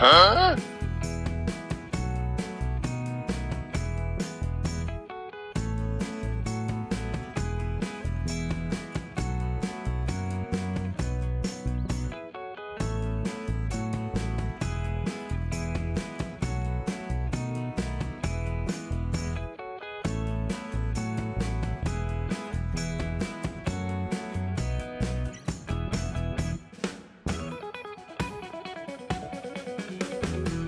Huh?